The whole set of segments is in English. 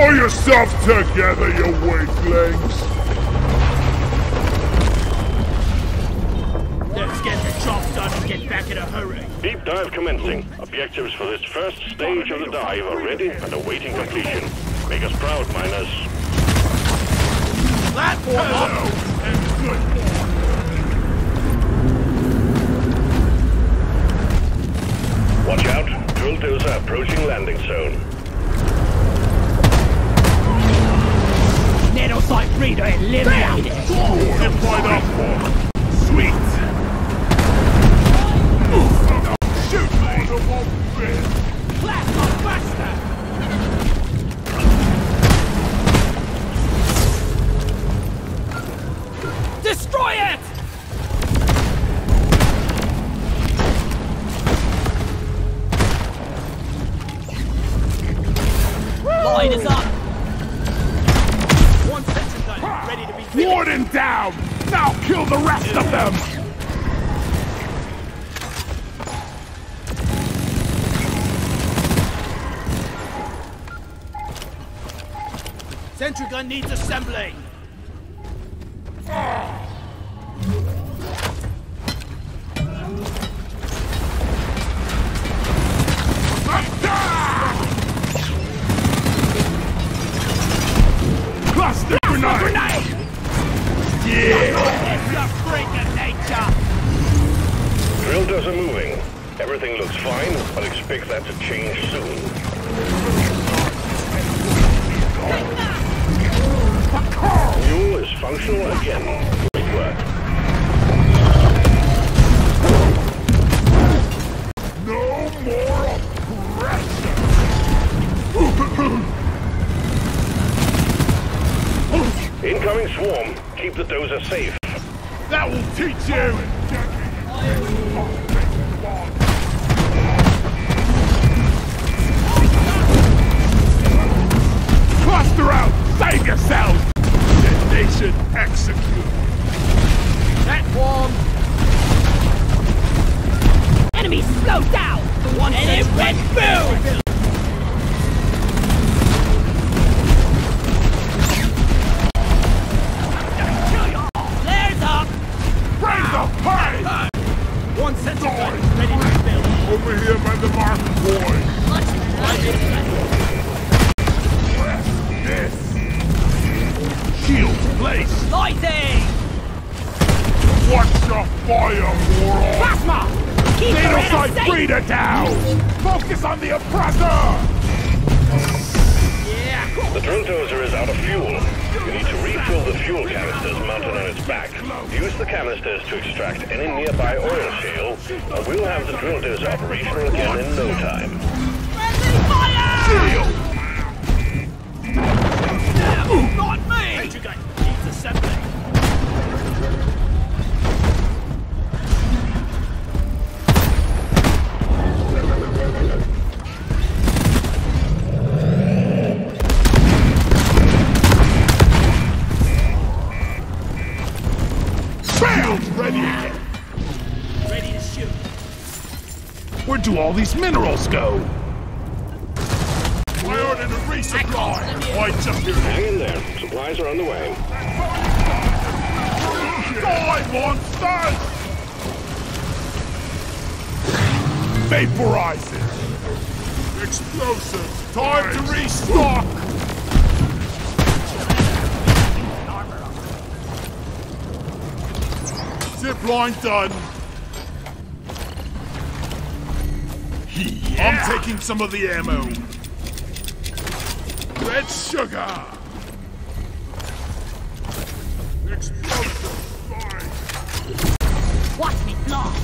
Pull yourself together, you weaklings! Let's get the job done and get back in a hurry. Deep dive commencing. Objectives for this first stage of the dive are ready and awaiting completion. Make us proud, miners. Platform up! And good. Watch out, drill dozer approaching landing zone. Nanosite reader eliminated. Deploy the platform. Sweet. Oh, shoot me. Platform faster. Destroy it. Line is up. One section gun ready to be finished. Warden down! Now kill the rest of them! Sentry gun needs assembling. All these minerals go. I ordered a resupply. I just do. Hang in there. Supplies are on the way. Die, monsters! Vaporizers. Explosives. Time to restock. Zipline done. Yeah. I'm taking some of the ammo. Red sugar. Explosive fire. Watch me block.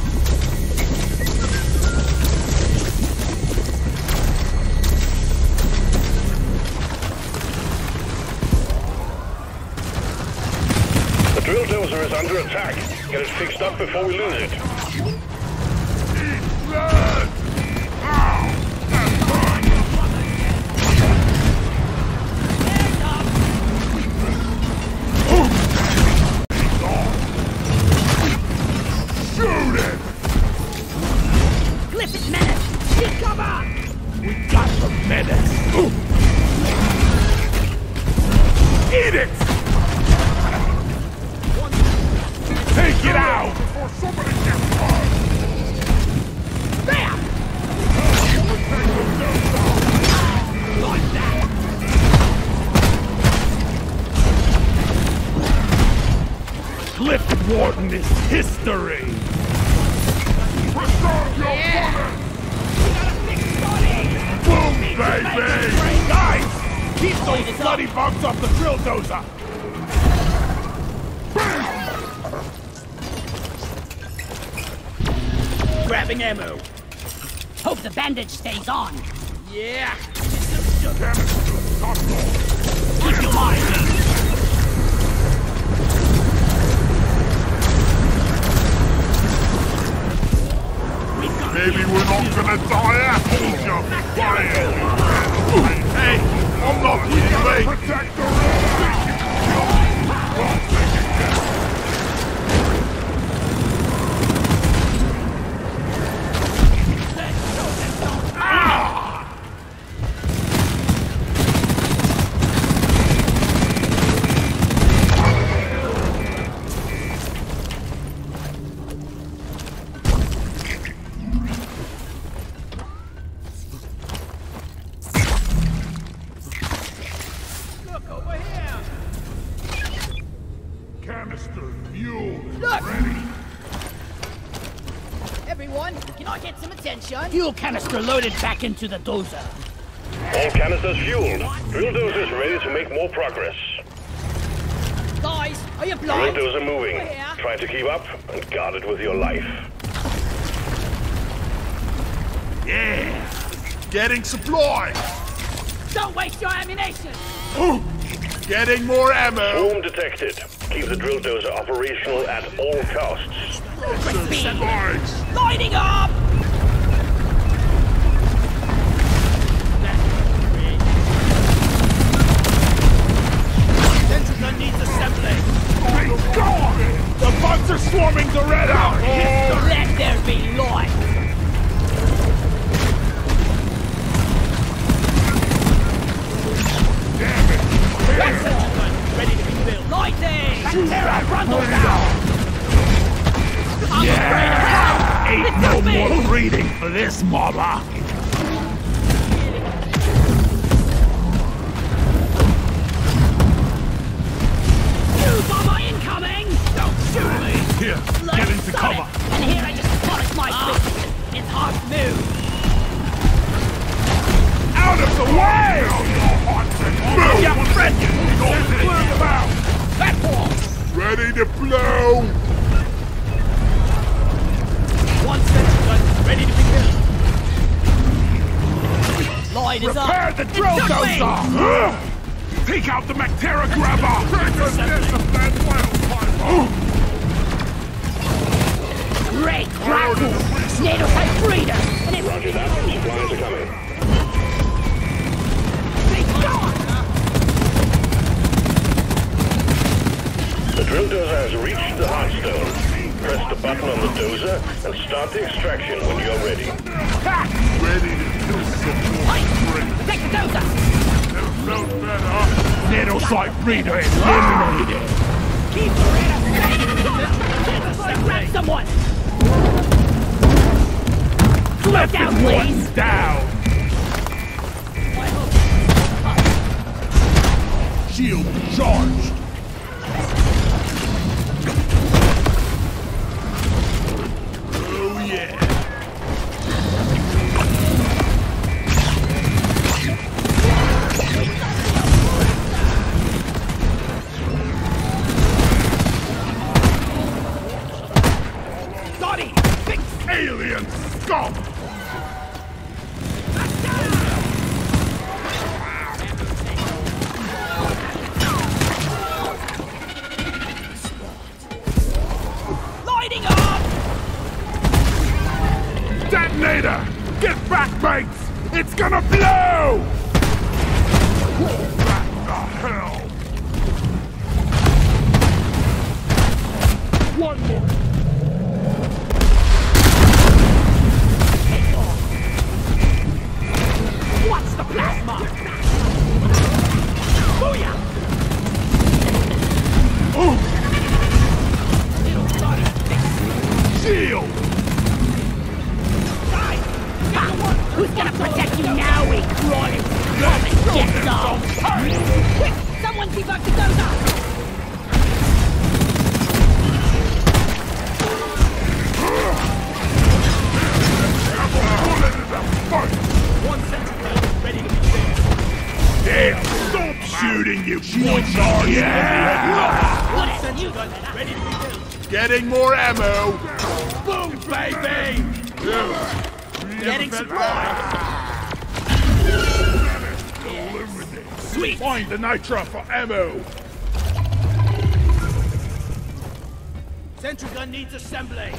The drill dozer is under attack. Get it fixed up before we lose it. We got the menace. Glyphid Warden is history! Preserve your woman! Boom, baby! Guys! Keep those bloody bugs off the drill dozer! Grabbing ammo. Hope the bandage stays on. Yeah. Damn it. Keep your mind. Maybe we're not gonna die after you fire. Hey, I'm not leaving. Protect the road. Think you can kill me? Fuel canister loaded back into the dozer. All canisters fueled. Drill dozers ready to make more progress. Guys, are you blind? Drill dozer moving. Try to keep up and guard it with your life. Yeah! Getting supplies! Don't waste your ammunition! Getting more ammo! Boom detected. Keep the drill dozer operational at all costs. Lighting up! Needs assembling. Oh, God! The bugs are swarming the red out! Oh. Let there be light! Damn it! Excellent! Ready to be built. Lighting! Mactera, run those down! I'm afraid of hell! Ain't no more breeding for this, Molly! Here, get into cover! And here I just polished my fist! It's hard to move! Out of the way! Move! Your friend! That wall! Ready to blow! One sentry gun, ready to be killed! Lloyd is up! Repair the drill dozer! Take out the Mactera grabber! There's a bad fire! Great grapple! NATO type breeder! And it's... Roger that. Supplies are coming. They gone! The drill dozer has reached the Hearthstone. Press the button on the dozer and start the extraction when you're ready. Ha! Ready to kill some. Take the dozer! No better! NATO type breeder is eliminated! Keep her in a... Grab someone! Let down, please! Down! Shield charged! Oh, yeah! Dottie! Big alien scum! Get back, mates! It's gonna blow! What the hell? One more! Take off! What's the plasma? Booyah! Oh! Shield! Who's gonna protect you now, we crawl it? Get off! Quick! Someone debug the dozer! you points are, yeah! Getting more ammo! Boom, baby! Getting supplies! Sweet! Find the Nitra for ammo! Sentry gun needs assembly!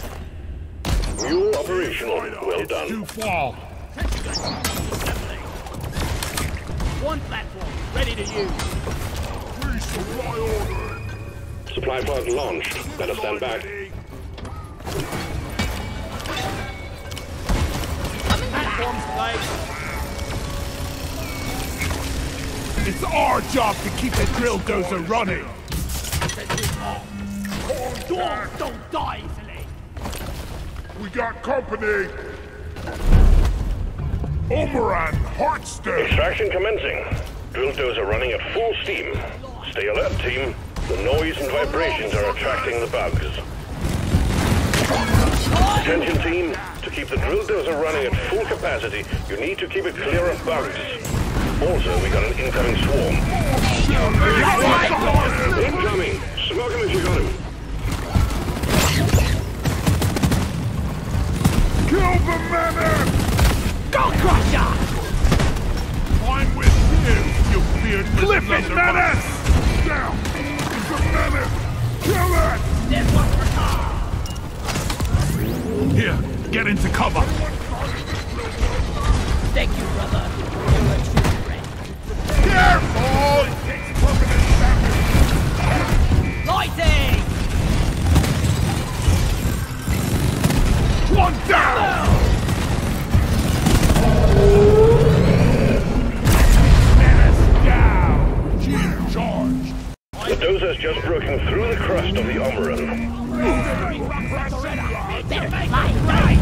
New operational. Well done. It's too far. Sentry gun needs assembly. One platform ready to use. Resupply order. Supply pod launched. Better stand back. Platforms placed. It's our job to keep the drill dozer running. Doors don't die easily. We got company. Oberon, Hearthstone. Extraction commencing. Drill doors are running at full steam. Stay alert, team. The noise and vibrations are attracting the bugs. Attention, team. To keep the drill dozer running at full capacity, you need to keep it clear of bugs. Also, we got an incoming swarm. Incoming. Smoke him if you got him. Kill the manor! Go crusher! I'm with you, you weird Glyphid menace! Down! The menace! Kill it! This one for time! Here, get into cover! Thank you, brother. You were true friend. Careful! It takes permanent damage! Lighting! One down! Menace down! She's charged! The dozer's just broken through the crust of the Oberon. Better make it right!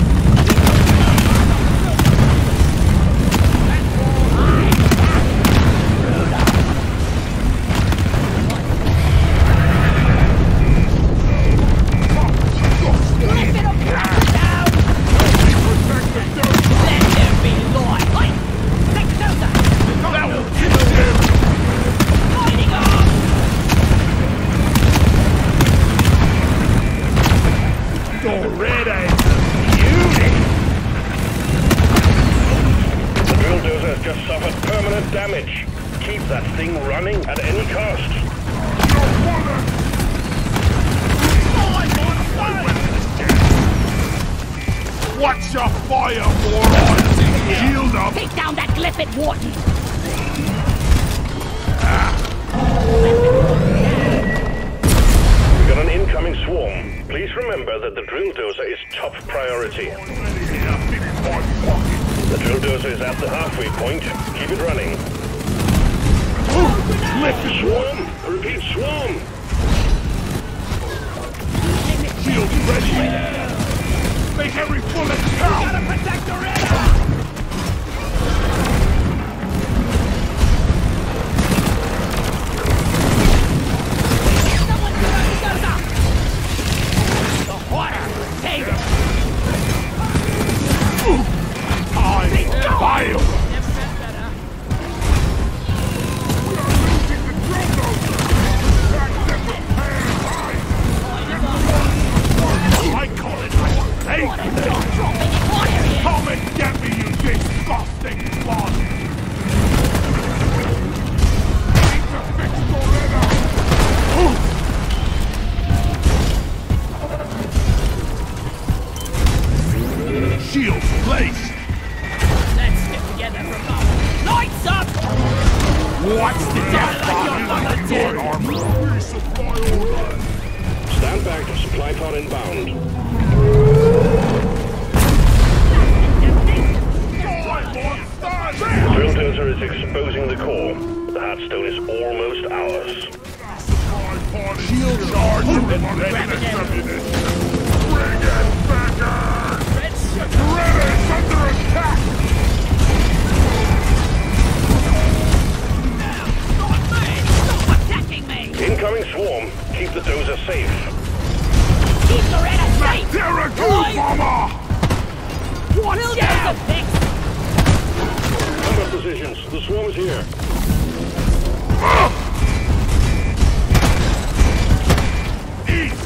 The swarm is here.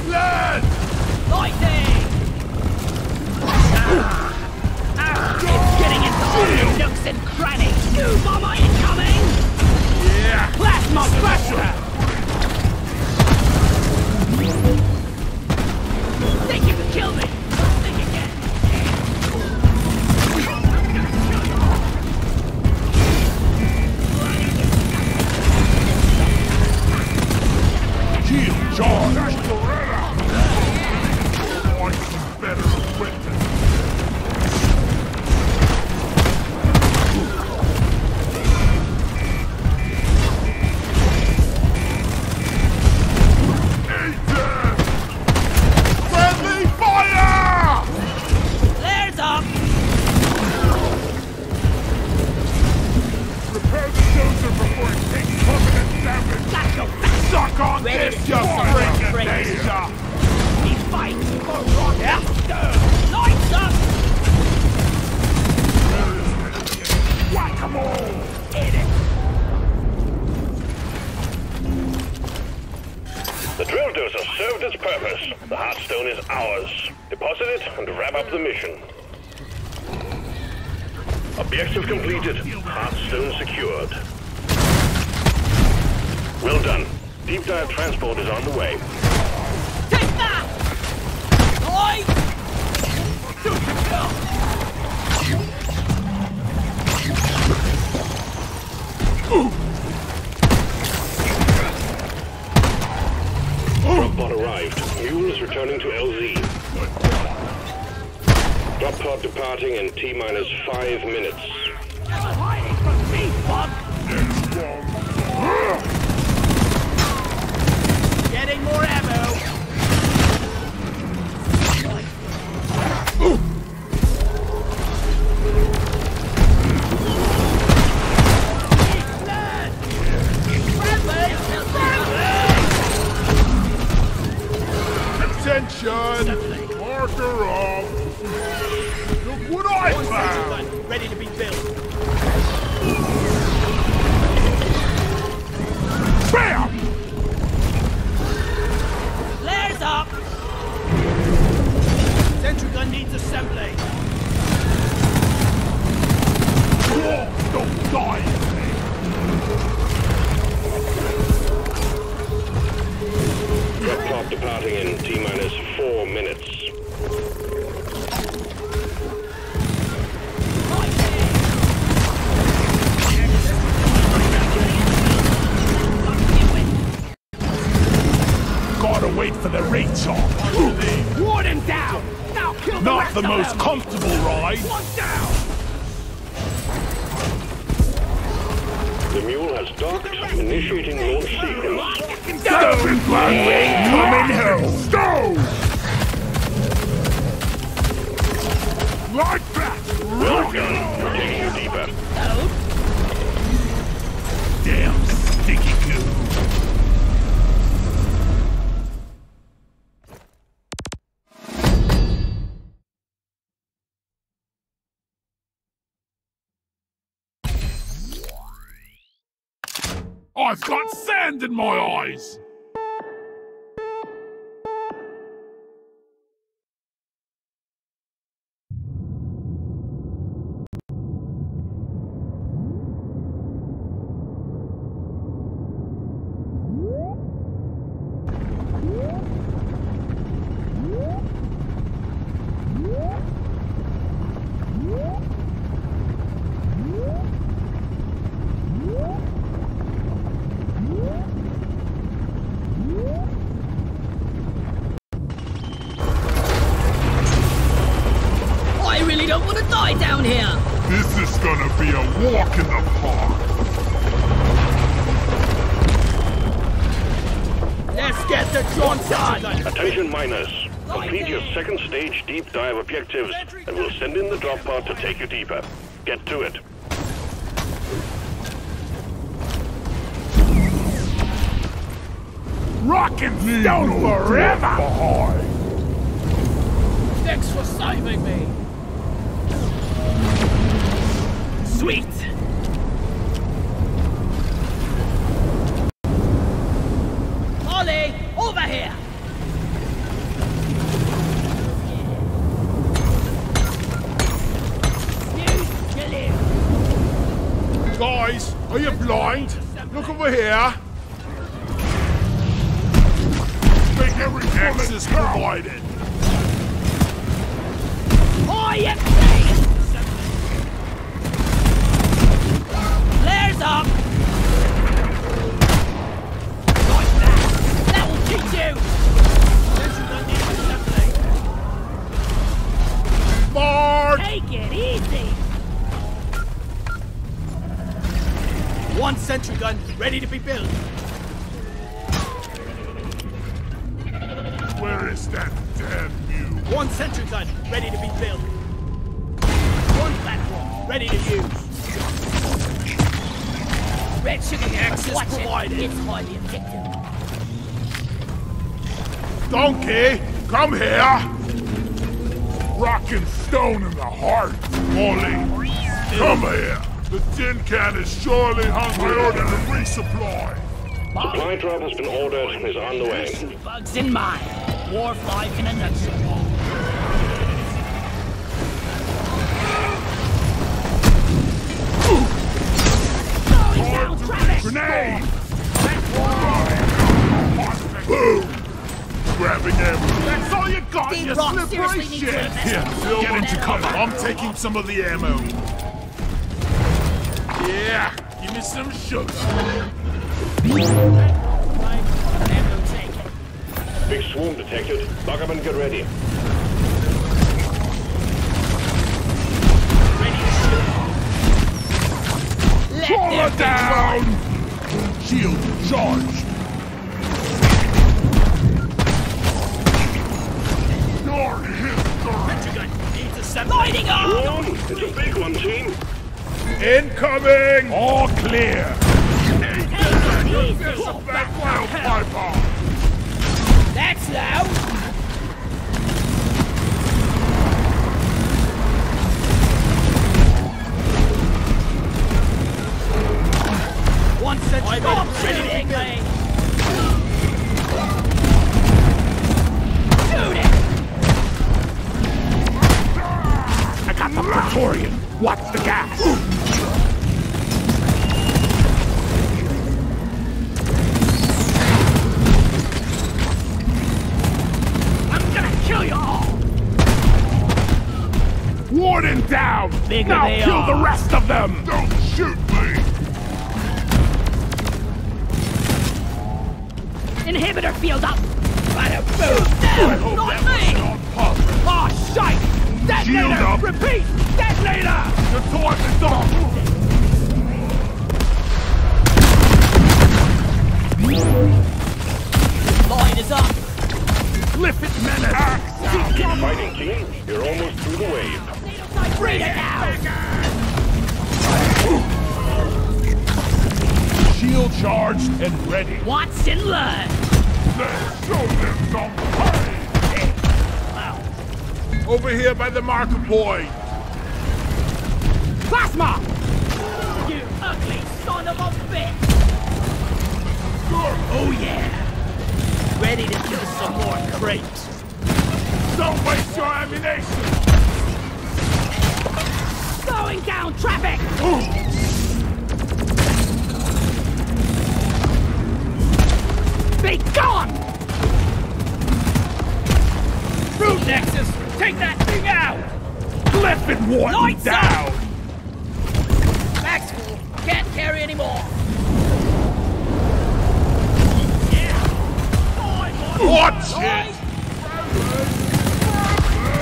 Land! Lightning! It's getting into all the nooks and crannies! New bomber incoming! Yeah! Plasma Thrasher! Think you can kill me! I've got sand in my eyes! And we'll send in the drop pod to take you deeper. Get to it. Rockin' stone forever! Thanks for saving me! Sweet! Molly, over here! over here. Make every access provided. I am saying something. Flares up. Like that. That will teach you. This is the need for something. March. Take it easy. One sentry gun ready to be built. Where is that damn you? One sentry gun ready to be built. One platform ready to use. Red shipping access provided. It's highly effective. Donkey, come here. Rockin' stone in the heart, Molly. Come here. The tin can is surely hungry. I ordered a resupply. Supply drop has been ordered and is on the way. Bugs in mine. Warfly in a nutshell. Grenade! Boom! Grabbing ammo. That's all you got, you slippery shit! Here, Bill, get into cover. I'm taking some of the ammo. Yeah, give me some sugar. Big swarm detected. Lock up and get ready. Ready to shoot. Pull her down! Shield charged. Darn him! Lighting up! It's a big one, team. Incoming! All clear! That's loud! One such bomb ready to play! Shoot it! I got the Praetorian! Watch the gas! Ooh. Warden down! Bigger now kill are. The rest of them! Don't shoot me! Inhibitor field up! Try to boot them! Not me! Ah, oh, shite! Detonator! Repeat! Detonator! The torch is off! Line is up! Glyphid menace! Fighting team, you're almost through the wave. Bring it out! Shield charged and ready. Watch and learn! Let's show them some pain! Over here by the marker point! Plasma! You ugly son of a bitch! Oh yeah! Ready to kill some more crepes! Don't waste your ammunition! Going down traffic! Ooh. Be gone! Root Nexus! Take that thing out! Glyphid Warden down! Max school! Can't carry anymore! Yeah! Watch it!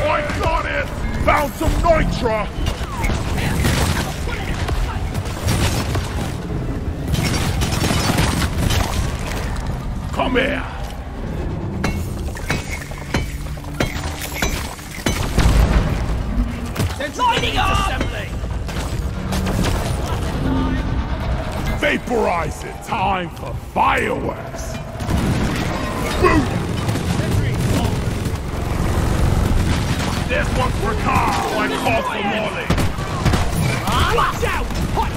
I got it! Found some Nitra! Come here! Lighting up! Vaporize it! Time for fireworks! Boom! This one's for Carl! I called for Molly! Watch out! Hot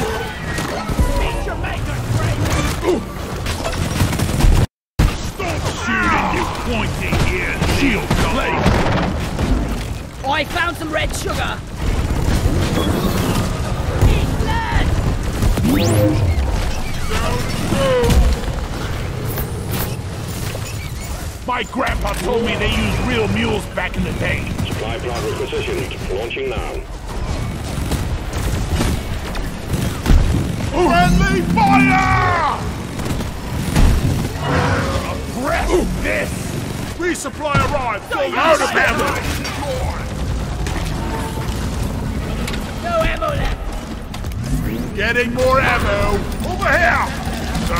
plasma! Feature maker, crazy! Stop shooting, you pointy ear! Shield plate! I found some red sugar! Eat lead! My grandpa told me they used real mules back in the day. Supply pod repositioned. Launching now. Ooh. Friendly fire! Oppress this! Resupply arrived! Out of ammo! No ammo left! Getting more ammo! Over here! Oh,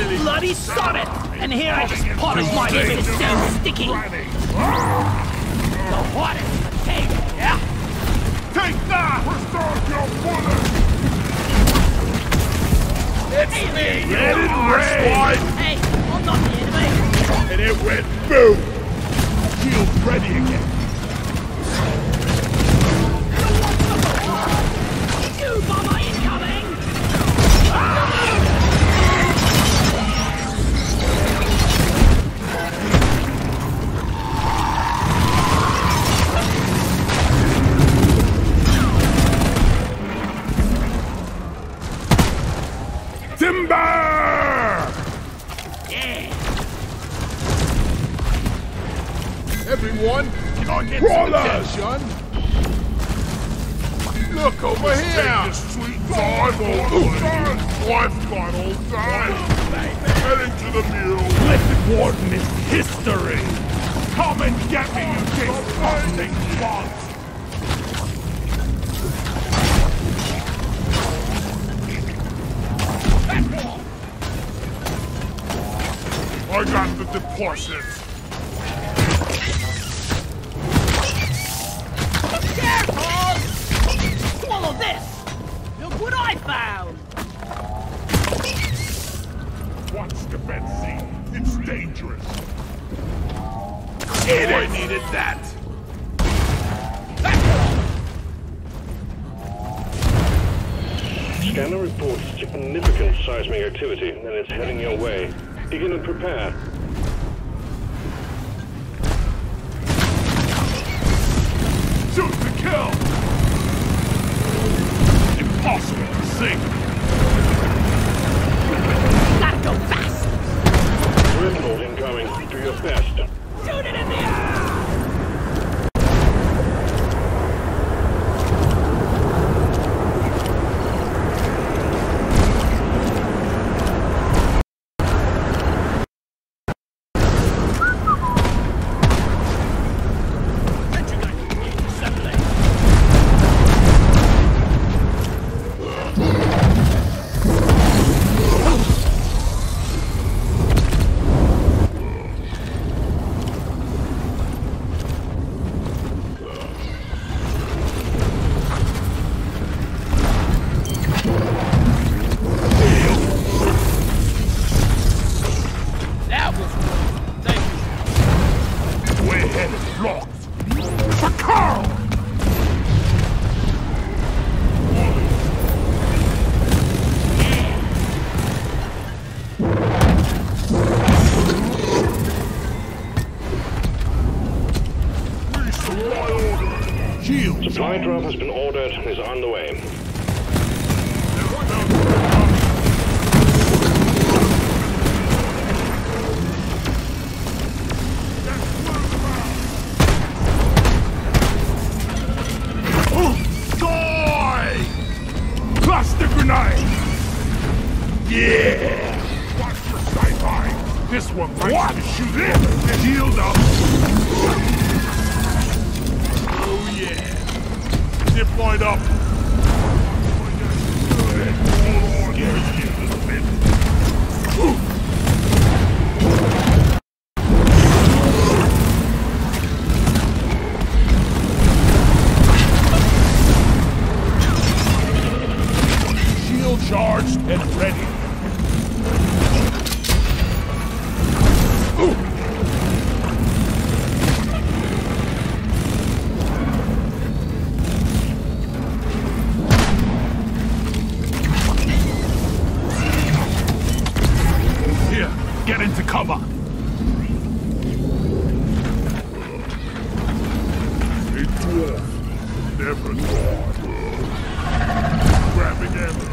really? Bloody sonnet! And here I just poured his body and it's still sticky! The water! Take it, yeah? Take that! Restore your water! It's me! Let it rain! Hey, I'm not the enemy! And it went boom! Shield's ready again! You bomber incoming! Timber! Yeah. Everyone, can I get some attention? Look over here! I've got all day! Heading to the mule! Glyphid Warden is history! Come and get me, you disgusting bot! I got the deposits. Careful! Swallow this! Look what I found! Watch the Betsy. It's dangerous. It I needed that! Scanner reports significant seismic activity, and it's heading your way. Begin and prepare. Shoot to kill! Impossible to sink! Gotta go fast! Ripple incoming. Do your best. Shoot it in the air! Grabbing ammo.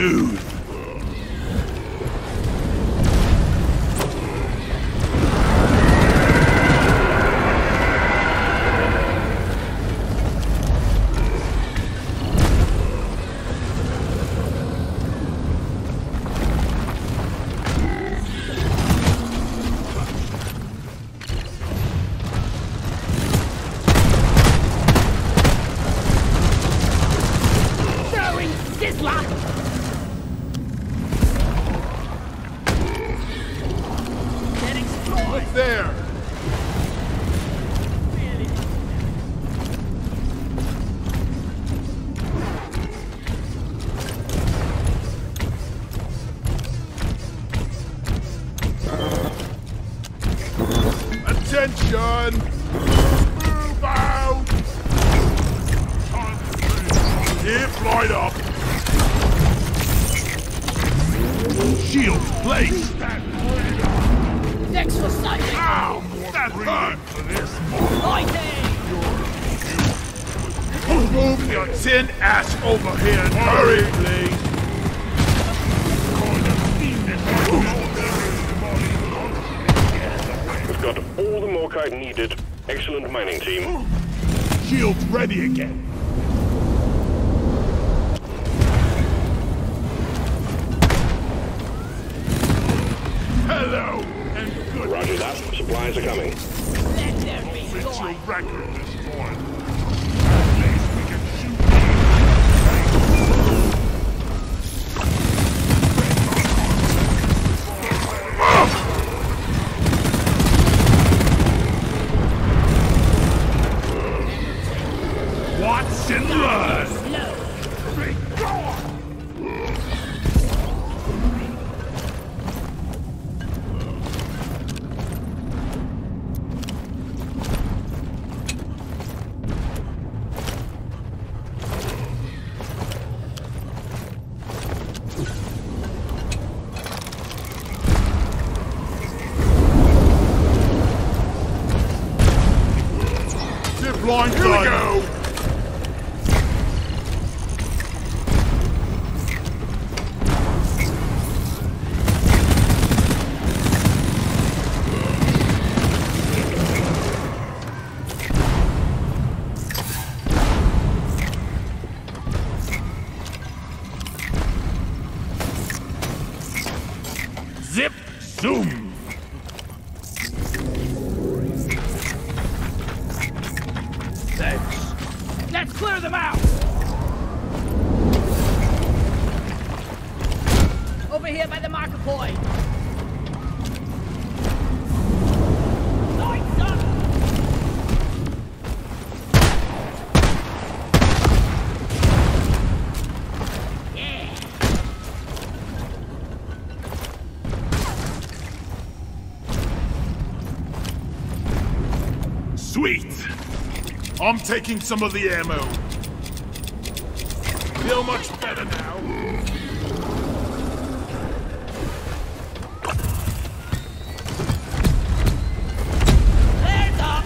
Smooth. I'm taking some of the ammo. Feel much better now. Hands up!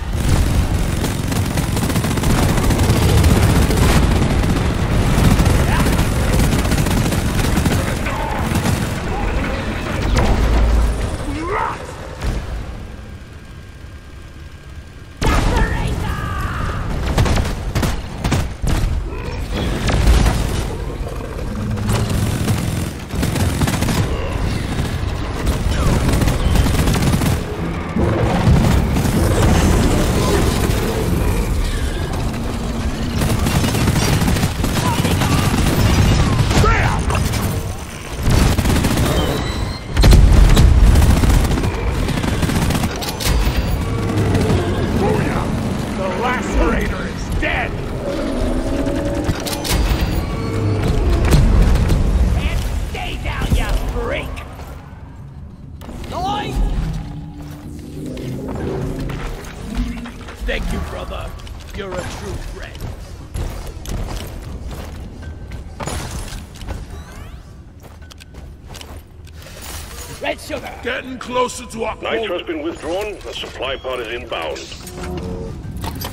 Getting closer to our Nitra has been withdrawn. The supply pod is inbound.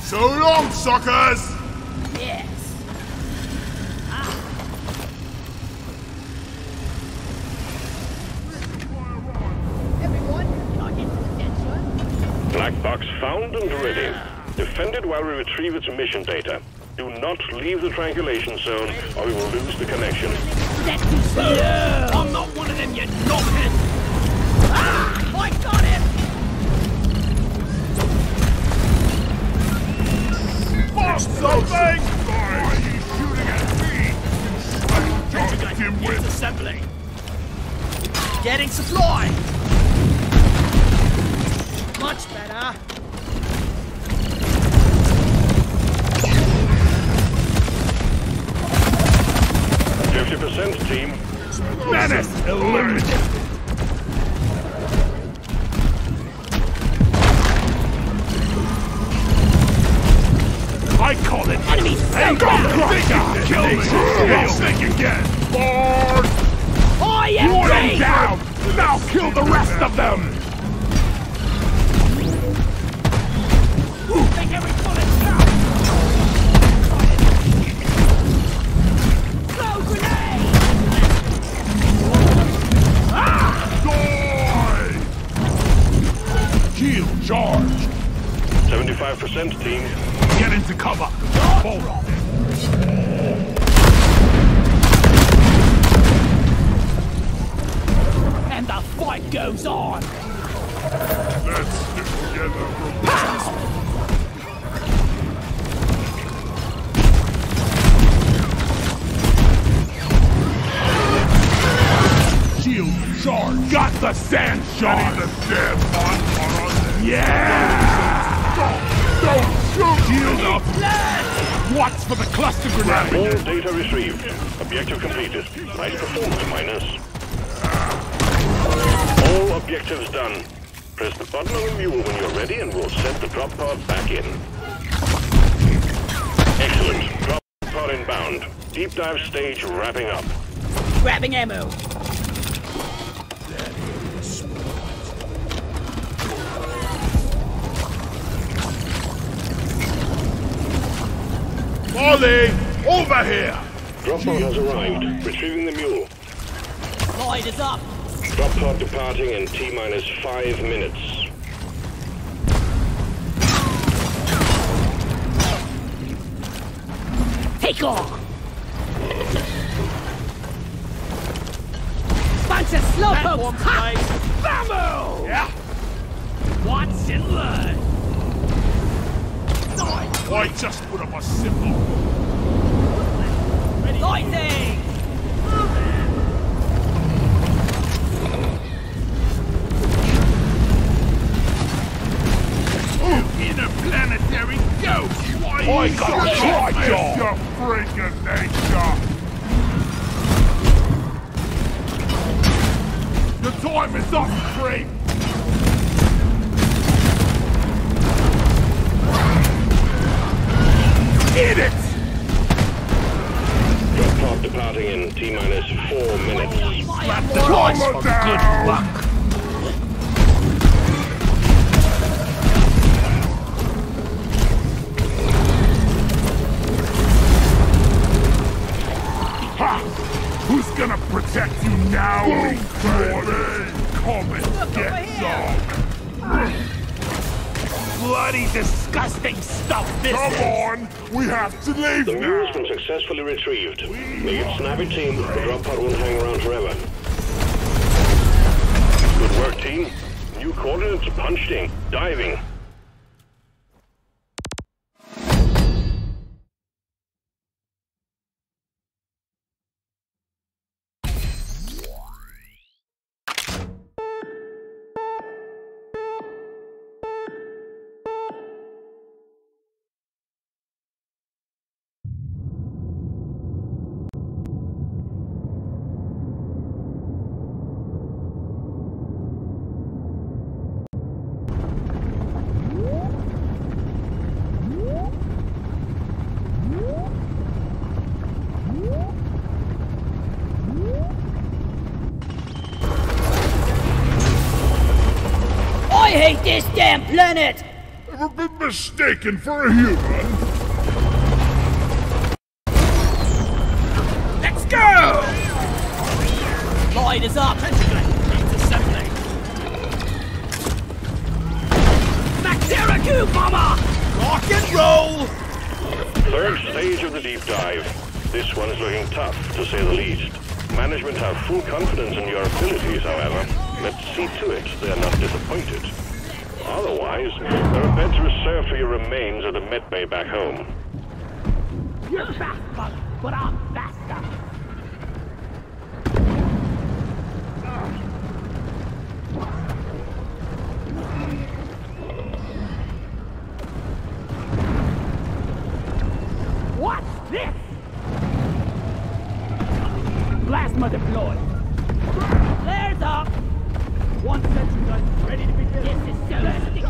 So long, suckers! Yes. Ah. Box found and ready. Defend it while we retrieve its mission data. Do not leave the triangulation zone, or we will lose the connection. Yeah. I'm not one of them, you knockhead! Ah! I got it! Fast something! Why are you shooting at me? I'm trying to get with assembly. Getting supply! Much better. Team. Menace eliminated. I call it enemy. They can kill me. Think again. Lord. I am Warden down. Now kill the rest of them. Take every bullet. Charge! 75% team. Get into cover! Hold on. And the fight goes on! Let's stick together from this! Shield charge! Got the sand shot! The sand on. Yeah! Don't shoot! Shield up! Watch for the cluster grenade! All data received. Objective completed. Nice performance, Miners. All objectives done. Press the button on the mule when you're ready and we'll send the drop pod back in. Excellent. Drop pod inbound. Deep dive stage wrapping up. Grabbing ammo. Molly, over here! Drop pod has arrived, retrieving the mule. Lloyd is up! Drop pod departing in T-minus 5 minutes. Take off! Bunch of slowpokes! Vamo! Yeah! Watch and learn! I just put up a symbol. Lightning! Interplanetary ghost! Why you got your freaking nature? Your time is up, creep! Eat it! Your pod departing in T-minus 4 minutes. Slap the price for good luck! Ha! Who's gonna protect you now? Come and get some! Bloody disgusting stuff this is! Come on! We have to leave now! The mule has been successfully retrieved. Make it snappy, team. The drop pod won't hang around forever. Good work, team. New coordinates punched in. Diving. This damn planet! Ever been mistaken for a human? Let's go! Lloyd is up! Pentagon! It's assembly! Mactera! you, Mama! Rock and roll! Third stage of the deep dive. This one is looking tough, to say the least. Management have full confidence in your abilities, however. Let's see to it they're not disappointed. Otherwise, there are beds reserved for your remains at the medbay back home. You're back, but I'm back up. What's this? Plasma deployed. Flares up. One sentry gun ready to begin. This is so sticky.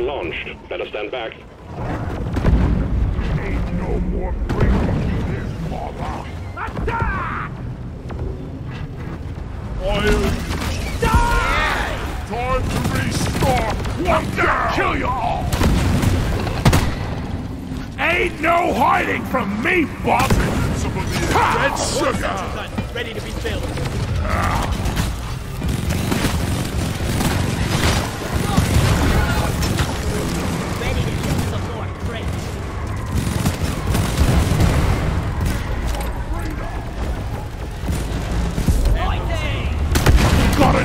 Launched. Better stand back. Ain't no more break to this, Mama. Attack! Oil. Die! Time to restart. One down. Kill you all. Ain't no hiding from me, Bob. Some of these red sugar. Ready to be filled.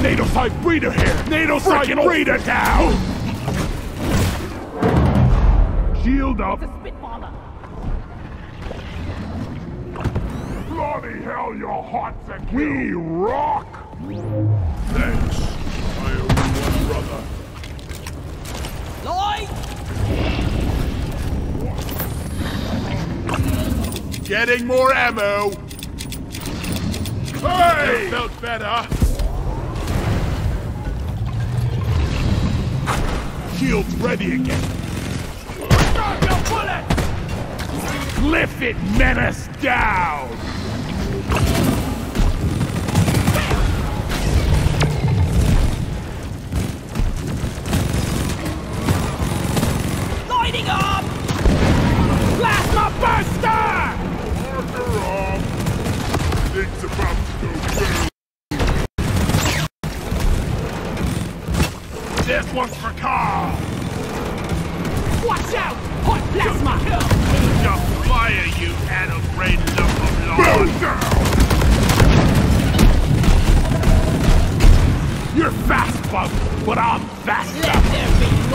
NATO-side breeder here! NATO-side breeder down! Shield up! Bloody hell, your heart's a kill! We rock! Thanks, my only brother. Lloyd! Getting more ammo! Hey! That felt better! Shield's ready again. Stop your bullet! Glyphid menace down! Lighting up! Plasma burster! Marker off! It's about to go down. This one's for Carl! Watch out! Hot plasma! Just fire, you out-of-brain lump of lard! You're fast, bub, but I'm faster! Let there be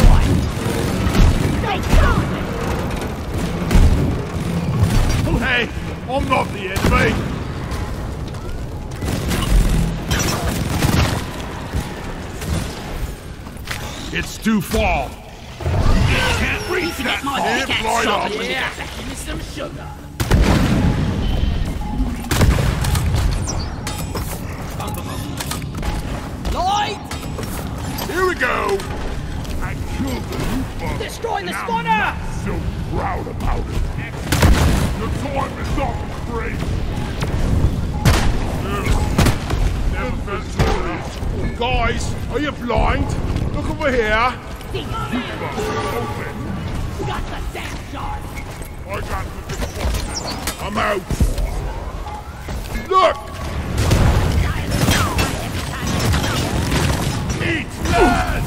noise! Stay calm! Hey, I'm not the enemy! It's too far. You can't reach that hip right up. Give me some sugar. Light! Here we go. I killed the loop. Destroy the spawner! I'm not so proud about it. The time is up, crazy. Guys, are you blind? Look over here! Deep. Open! We got the damn shard! I got the destruction! I'm out! Look! Eat that!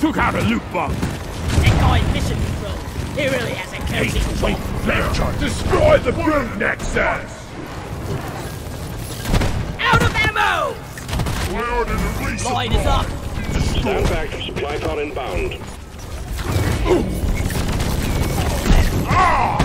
Took out a loot bomb! That guy in mission control! He really has a coaching job! Left charge! Destroy the brute nexus! Out of ammo! Line is up! Stand back, supply pod inbound. Ah!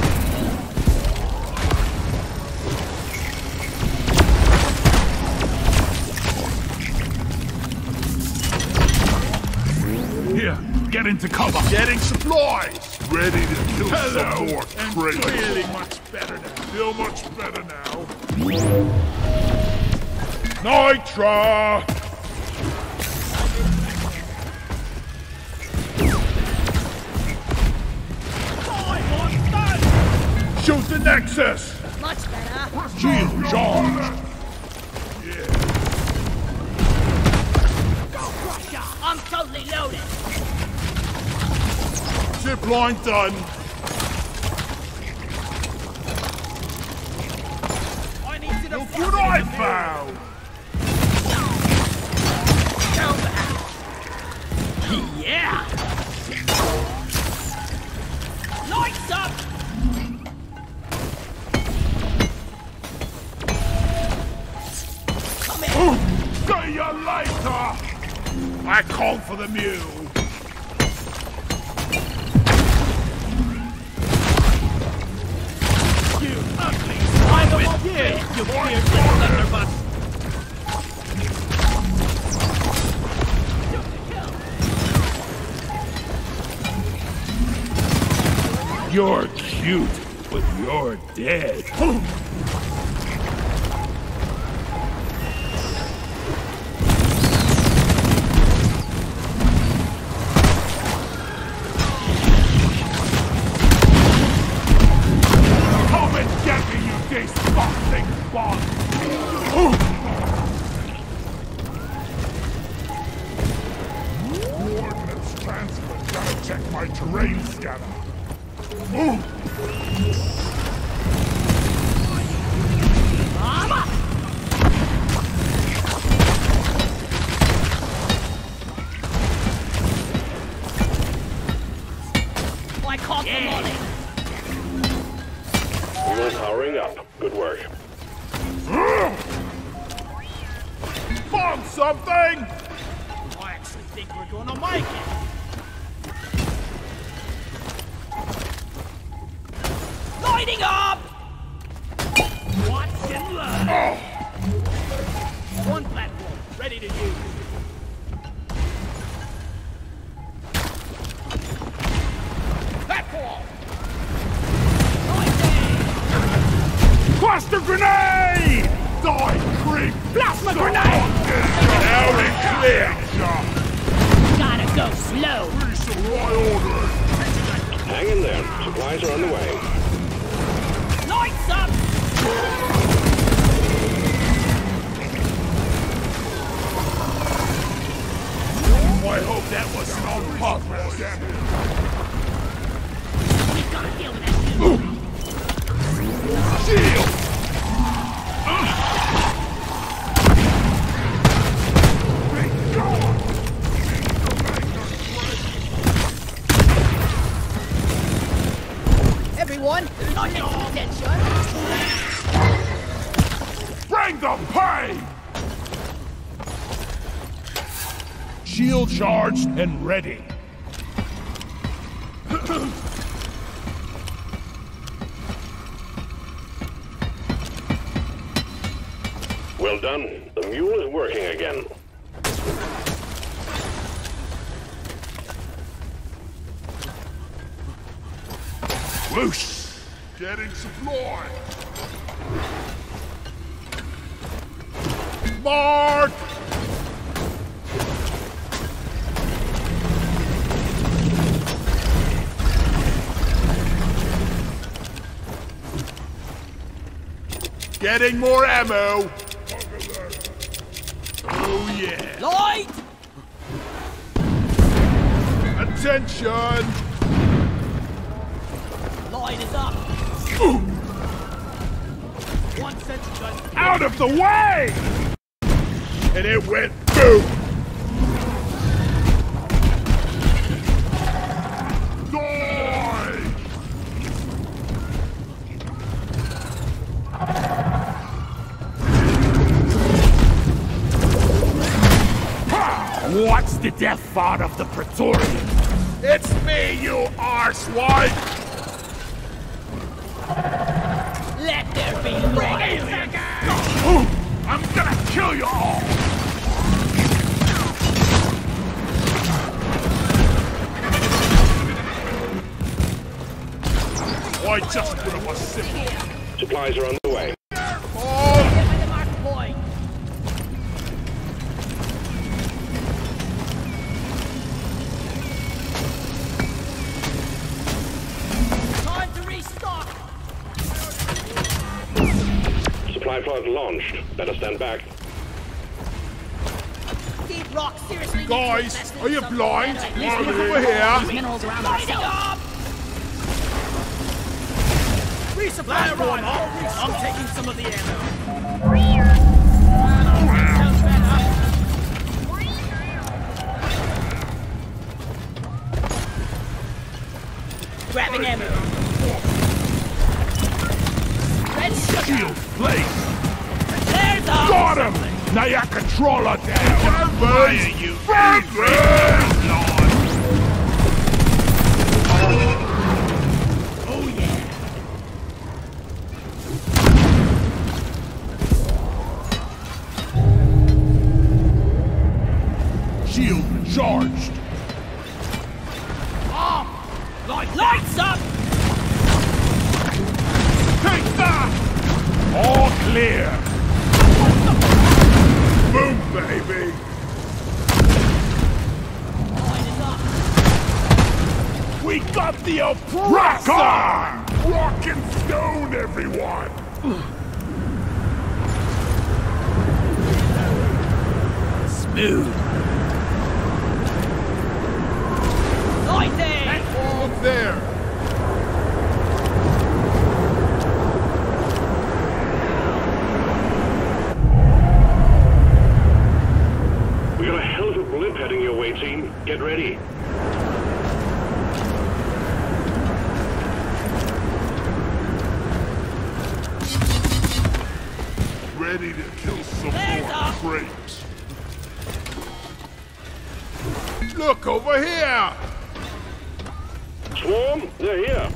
Here, get into cover! Getting supplies! Ready to kill some more crazy. Really much better now. Feel much better now. Nitra! Shoot the Nexus! Much better. Shield charged! Yeah. Go Russia! I'm totally loaded! Zipline done! I need to look what I found! Yeah! Lights up! Come in! Ooh, get your lights up! I called for the mule! You ugly! I'm the one here! You weird thunderbutt! You're cute, but you're dead. Come and get me, you disgusting bot! Coordinates transferred. Gotta check my terrain scanner. Move! Mama! I caught the Molly. We're powering up. Good work. Found something! I actually think we're gonna make it. Lighting up! Watch and learn! Oh. One platform, ready to use. Platform! Lightning! Cluster grenade! Die, creep! Plasma grenade! Now it's clear! Gotta go slow! We shall I order! Hang in there, supplies are on the way. Lights up! Oh, I hope that wasn't on purpose. We gotta deal with that shield. Shield! Be gone! Everyone, not your attention. Bring the pain! Shield charged and ready. Well done. The mule is working again. Loose! Getting supplied! Mark! Getting more ammo! Oh yeah! Light! Attention! Is up. Out of the way! And it went boom! Die! Watch the death fart of the Praetorian! It's me, you arsewine! Let there be light! I'm gonna kill you all! I just put up a signal. Supplies are on the way. Nitra is launched. Better stand back. Rock, guys, are you blind? Right, look over here. Resupply run. I'm taking some of the ammo. Grabbing ammo. Red shield place. There's our got him. Now your controller down! Why are you oh yeah! Shield recharged! Lights up! Take that! All clear! Boom, baby! We got the oppressor! Rock on! Rock and stone, everyone! Smooth! Right there! That wall there! Team, get ready. Ready to kill some more crapes. Look over here! Swarm, they're here.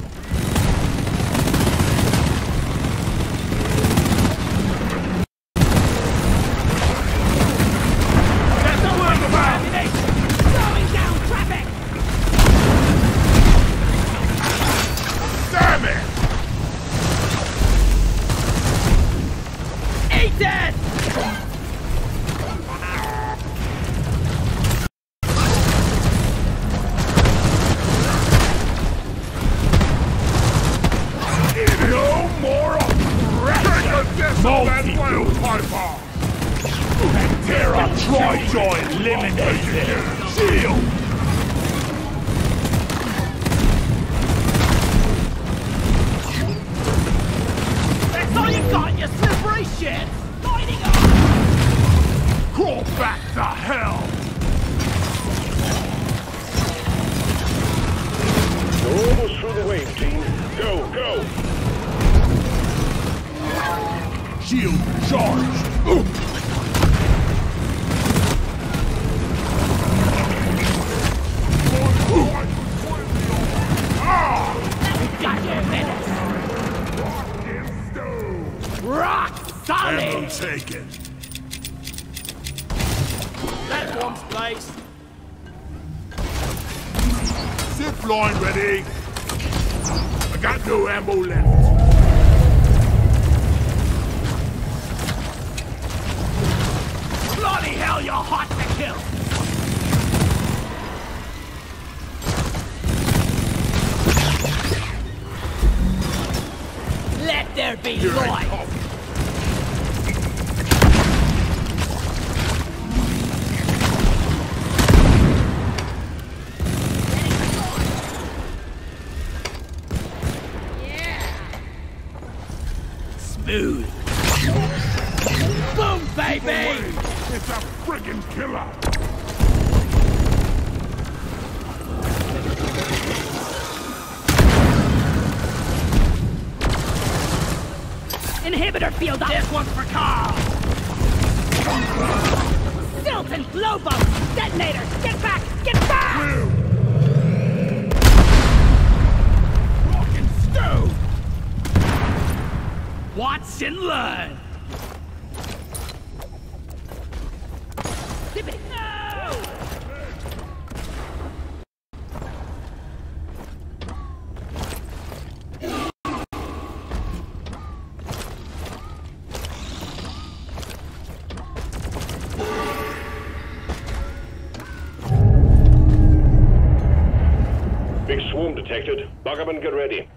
Detected. Bug up and get ready.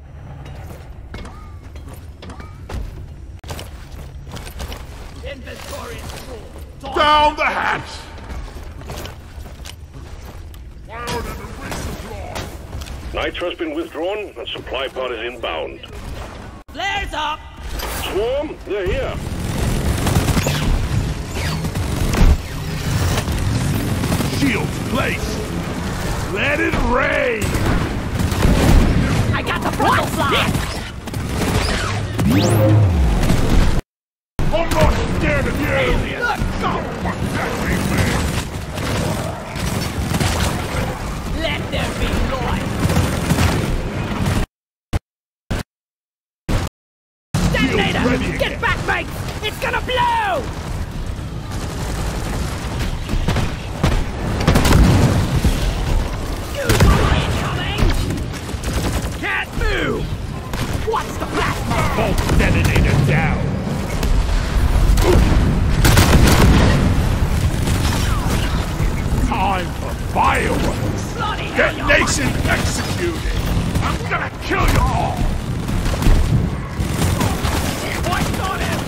Down the hatch! Nitra's been withdrawn and supply pod is inbound. Flares up! Swarm, they're here. Shields placed! Let it rain! I got the purple fly! I'm not scared of you! Alien. Look! Oh, fuck that, let there be noise! Detonator! Get back, mate! It's gonna blow! What's the plasma? Bolt detonator down! Time for fireworks! Bloody detonation executed! I'm gonna kill you all! What's on him?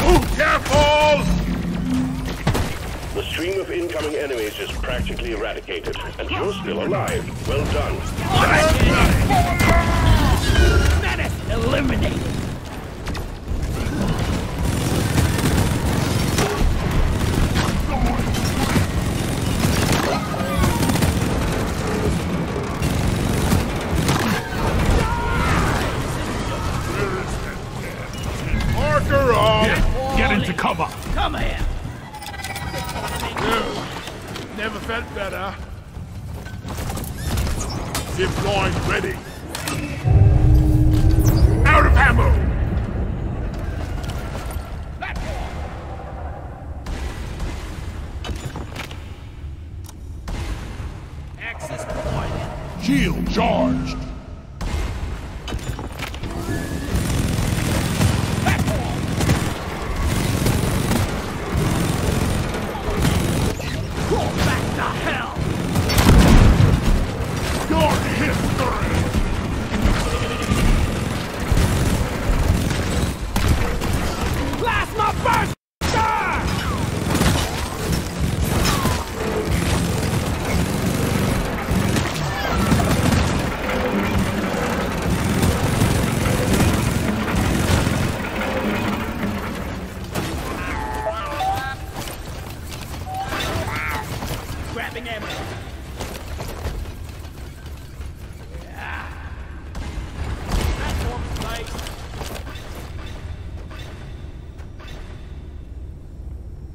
Ooh, careful! The stream of incoming enemies is practically eradicated, and you're still alive. Well done. Menace eliminated. Marker on. Get into cover. Come here. Never felt better. Zip line ready. Out of ammo! Access point. Shield charged.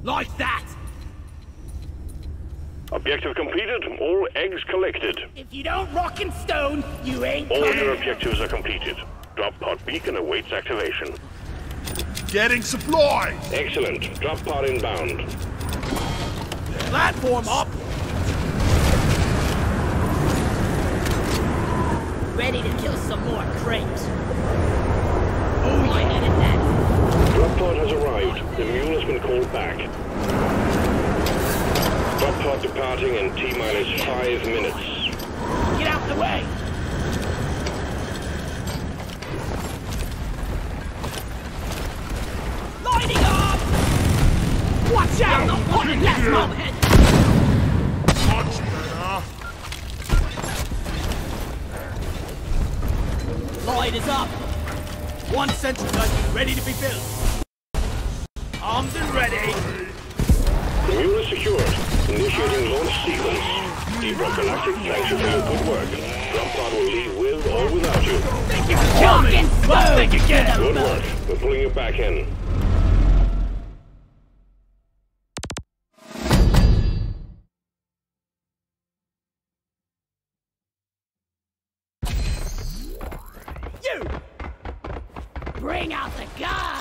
Like that! Objective completed, all eggs collected. If you don't rock and stone, you ain't all your objectives are completed. Drop pod beacon awaits activation. Getting supplies! Excellent. Drop pod inbound. Platform up! Ready to kill some more crates. Oh, yeah. I needed that. Drop pod has arrived. The mule has been called back. Drop pod departing in T-minus 5 minutes. Get out the way! Lining up! Watch out! No, the one last moment! Lloyd is up. One sentry gun ready to be built. Armed and ready. The mule is secured. Initiating launch sequence. Debra Galactic, thanks for your good work. Drop pod will leave with or without you. Think you can kill me! Let's think again! Good work. We're pulling it back in. Bring out the gun!